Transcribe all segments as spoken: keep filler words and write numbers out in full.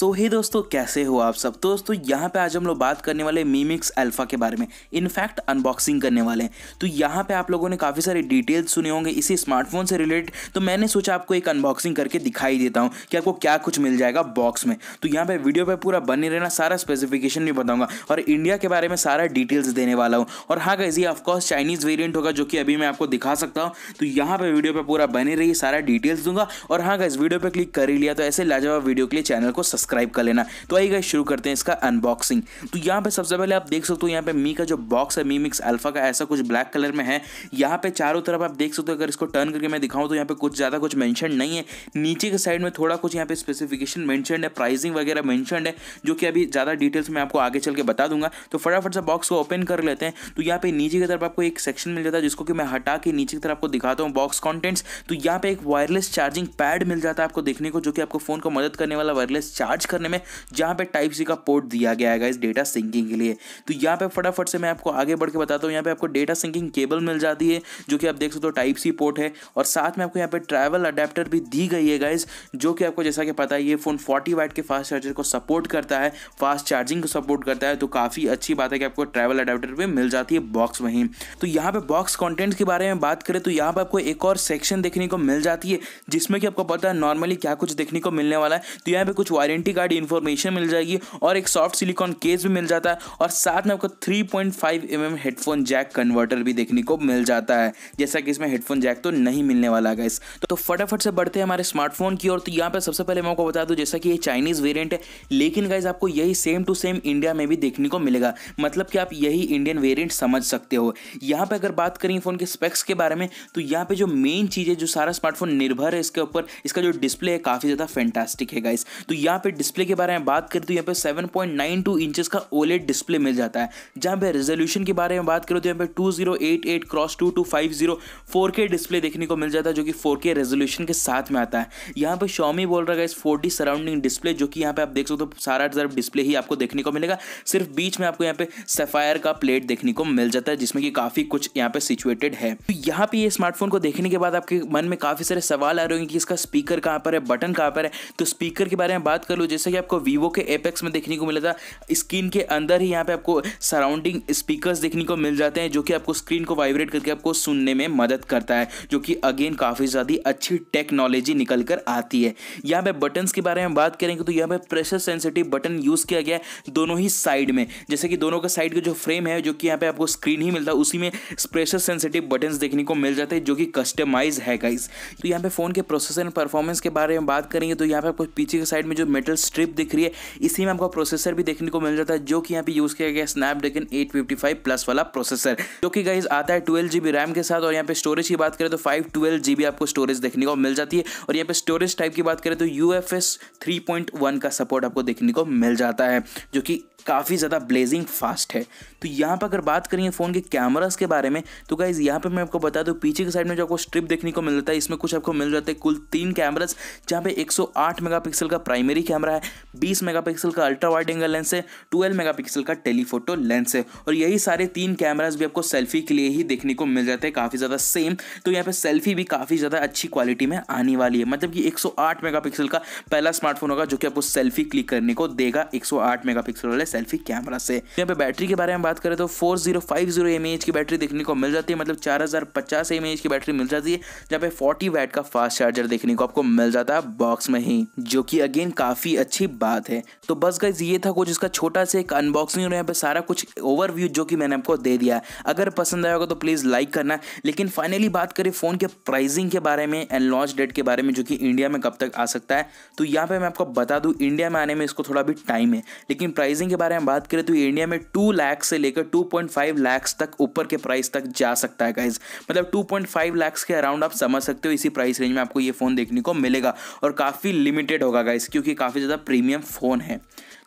सो ही दोस्तों, कैसे हो आप सब। दोस्तों यहाँ पे आज हम लोग बात करने वाले Mi Mix Alpha के बारे में, इनफैक्ट अनबॉक्सिंग करने वाले हैं। तो यहाँ पे आप लोगों ने काफ़ी सारे डिटेल्स सुने होंगे इसी स्मार्टफोन से रिलेटेड, तो मैंने सोचा आपको एक अनबॉक्सिंग करके दिखाई देता हूँ कि आपको क्या कुछ मिल जाएगा बॉक्स में। तो यहाँ पे वीडियो पर पूरा बने रहना, सारा स्पेसिफिकेशन भी बताऊँगा और इंडिया के बारे में सारा डिटेल्स देने वाला हूँ। और हाँ गाइस, ये ऑफकोर्स चाइनीज़ वेरियंट होगा जो कि अभी मैं आपको दिखा सकता हूँ। तो यहाँ पर वीडियो पर पूरा बने रही, सारा डिटेल्स दूंगा। और हाँ गाइस, वीडियो पर क्लिक कर ही लिया तो ऐसे लाजवाब वीडियो के लिए चैनल को सब्सक्राइब कर लेना। तो आइए गाइस शुरू करते हैं इसका अनबॉक्सिंग। तो यहाँ पे सबसे पहले आप देख सकते हो, यहाँ पे मी का जो बॉक्स है, Mi Mix Alpha का, ऐसा कुछ ब्लैक कलर में है। यहाँ पे चारों तरफ आप देख सकते हो। अगर इसको टर्न करके मैं दिखाऊं तो यहाँ पे कुछ ज़्यादा कुछ मेंशन नहीं है। नीचे के साइड में थोड़ा कुछ यहाँ पे स्पेसिफिकेशन मेंशनड है, प्राइसिंग वगैरह मेंशनड है, जो कि अभी ज़्यादा डिटेल्स में आपको आगे चल के बता दूंगा। तो फटाफट से बॉक्स को ओपन कर लेते हैं। तो यहाँ पे नीचे की तरफ आपको एक सेक्शन मिल जाता है जिसको कि मैं हटा के नीचे की तरफ आपको दिखाता हूँ बॉक्स कॉन्टेंट्स। तो यहाँ पे एक वायरलेस चार्जिंग पैड मिल जाता है आपको देखने को, जो कि आपको फ़ोन को मदद करने वाला वायरलेस चार्ज करने में, जहाँ पे टाइप सी का पोर्ट दिया गया है इस डेटा सिंकिंग के लिए। तो यहाँ पे फटाफट से मैं आपको आगे बढ़ के बताता हूँ। यहाँ पे आपको डेटा सिंकिंग केबल मिल जाती है जो कि आप देख सकते हो, टाइप सी पोर्ट है। और साथ में आपको यहाँ पे ट्रैवल अडेप्टर भी दी गई है गाइज, जो कि आपको जैसा कि पता है ये फ़ोन फोर्टी वाट के फास्ट चार्जर को सपोर्ट करता है, फास्ट चार्जिंग को सपोर्ट करता है। तो काफ़ी अच्छी बात है कि आपको ट्रैवल अडेप्टर भी मिल जाती है बॉक्स में ही। तो यहाँ पर बॉक्स कॉन्टेंट्स के बारे में बात करें तो यहाँ पर आपको एक और सेक्शन देखने को मिल जाती है जिसमें कि आपको पता है नॉर्मली क्या कुछ देखने को मिलने वाला है। तो यहाँ पे कुछ वारंटी कार्ड इन्फॉर्मेशन मिल जाएगी और एक सॉफ्ट सिलिकॉन केस भी मिल जाता है। और साथ में आपको three point five M M headphone jack converter भी देखने को मिल जाता है, जैसा कि इसमें हेडफोन जैक तो नहीं मिलने वाला है। इस तो फटाफट से बढ़ते हैं हमारे स्मार्टफोन की ओर। तो यहाँ पे सबसे पहले मैं आपको बता दूं, जैसा कि ये चाइनीज़ वेरिएंट है, लेकिन गाइज आपको यही सेम टू सेम इंडिया में भी देखने को मिलेगा, मतलब कि आप यही इंडियन वेरिएंट समझ सकते हो। यहाँ पर अगर बात करें फ़ोन के स्पेक्स के बारे में तो यहाँ पर जो मेन चीज़ है, जो सारा स्मार्टफोन निर्भर है इसके ऊपर, इसका जो डिस्प्ले है काफ़ी ज़्यादा फैंटास्टिक है गाइज। तो यहाँ पे डिस्प्ले के बारे में बात करें तो यहाँ पे seven point nine two inches का ओलेड डिस्प्ले मिल जाता है। जहाँ पे रेजोल्यूशन के बारे में बात करें तो यहाँ पे two zero eight eight cross two two five zero four के डिस्प्ले देखने को मिल जाता है, जो कि फोर के रेजोल्यूशन के साथ में आता है। यहाँ पे Xiaomi बोल रहा है इस फोर डी सराउंडिंग डिस्प्ले, जो कि यहाँ पे आप देख सकते हो तो सारा तरफ डिस्प्ले ही आपको देखने को मिलेगा। सिर्फ बीच में आपको यहाँ पे सैफायर का प्लेट देखने को मिल जाता है जिसमें कि काफ़ी कुछ यहाँ पे सिचुएटेड है। तो यहाँ पे ये स्मार्टफोन को देखने के बाद आपके मन में काफ़ी सारे सवाल आ रहे होंगे कि इसका स्पीकर कहाँ पर है, बटन कहाँ पर है। तो स्पीकर के बारे में बात कर लो, जैसे कि आपको Vivo के Apex में देखने को मिला था, स्क्रीन के अंदर ही यहाँ पे आपको सराउंडिंग स्पीकर्स देखने को मिल जाते हैं, जो कि आपको स्क्रीन को वाइब्रेट करके आपको सुनने में मदद करता है, जो कि अगेन काफ़ी ज़्यादा अच्छी टेक्नोलॉजी निकल कर आती है। यहाँ पे बटन्स के बारे में बात करेंगे तो यहाँ पे प्रेशर सेंसिटिव बटन यूज़ किया गया है दोनों ही साइड में, जैसे कि दोनों का साइड का जो फ्रेम है, जो कि यहाँ पर आपको स्क्रीन ही मिलता है, उसी में प्रेशर सेंसिटिव बटन्स देखने को मिल जाते हैं, जो कि कस्टमाइज है गाइस। तो यहाँ पे फ़ोन के प्रोसेसर एंड परफॉर्मेंस के बारे में बात करेंगे तो यहाँ पर आपको पीछे के साइड में जो मेटल स्ट्रिप दिख रही है, इसी में आपको प्रोसेसर भी देखने को मिल जाता है, जो कि यहाँ पे यूज़ किया गया Snapdragon eight fifty five plus वाला प्रोसेसर, जो कि गाइज आता है ट्वेल्व जी बी रैम के साथ। और यहाँ पे स्टोरेज की बात करें तो फाइव ट्वेल्व जी बी आपको स्टोरेज देखने को मिल जाती है। और यहाँ पे स्टोरेज टाइप की बात करें तो U F S three point one का सपोर्ट आपको देखने को मिल जाता है, जो कि काफ़ी ज़्यादा ब्लेजिंग फास्ट है। तो यहाँ पर अगर बात करेंगे फ़ोन के कैमरास के बारे में तो गाइज़ यहाँ पर मैं आपको बता दूँ, पीछे के साइड में जो आपको स्ट्रिप देखने को मिल जाता है, इसमें कुछ आपको मिल जाता है कुल तीन कैमरास, जहाँ पे वन ओ एट मेगापिक्सल का प्राइमरी कैमरा है, ट्वेंटी मेगापिक्सल का अल्ट्रा वाइड एंगल लेंस है, ट्वेल्व मेगापिक्सल का टेलीफोटो लेंस है। और यही सारे तीन कैमरास भी आपको सेल्फी के लिए ही देखने को मिल जाते हैं, काफ़ी ज़्यादा सेम। तो यहाँ पर सेल्फी भी काफ़ी ज़्यादा अच्छी क्वालिटी में आने वाली है, मतलब कि वन ओ एट मेगापिक्सल का पहला स्मार्टफोन होगा जो कि आपको सेल्फी क्लिक करने को देगा वन ओ एट मेगापिक्सल वाले सेल्फी कैमरा से। यहाँ पे बैटरी के बारे में बात करें तो four thousand fifty M A H की बैटरी देखने को मिल जाती है, मतलब four thousand fifty M A H की बैटरी मिल जाती है। जहाँ पे फोर्टी वाट का फास्ट चार्जर देखने को आपको मिल जाता है बॉक्स में ही, जो कि अगेन काफ़ी अच्छी बात है। तो बस गाइज ये था कुछ इसका छोटा सा एक अनबॉक्सिंग और यहाँ पे सारा कुछ ओवरव्यू जो कि मैंने आपको दे दिया। अगर पसंद आया होगा तो प्लीज़ लाइक करना। लेकिन फाइनली बात करें फ़ोन के प्राइसिंग के बारे में एंड लॉन्च डेट के बारे में, जो कि इंडिया में कब तक आ सकता है, तो यहाँ पर मैं आपको बता दूँ इंडिया में आने में इसको थोड़ा भी टाइम है। लेकिन प्राइसिंग के बारे में बात करें तो इंडिया में टू लाख से लेकर टू पॉइंट फाइव लैक्स तक ऊपर के प्राइस तक जा सकता है गाइज, मतलब टू पॉइंट फाइव लैक्स के अराउंड आप समझ सकते हो, इसी प्राइस रेंज में आपको ये फ़ोन देखने को मिलेगा। और काफ़ी लिमिटेड होगा गाइज क्योंकि काफ़ी ज़्यादा प्रीमियम फ़ोन है।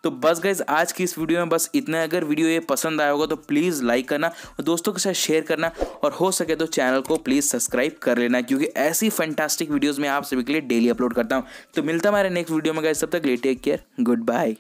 तो बस गाइज आज की इस वीडियो में बस इतना। अगर वीडियो ये पसंद आया होगा तो प्लीज़ लाइक करना और दोस्तों के साथ शेयर करना, और हो सके तो चैनल को प्लीज़ सब्सक्राइब कर लेना, क्योंकि ऐसी फैंटास्टिक वीडियोज़ मैं आप सभी के लिए डेली अपलोड करता हूँ। तो मिलता हमारे नेक्स्ट वीडियो में गाइज, तब तक ले टेक केयर, गुड बाय।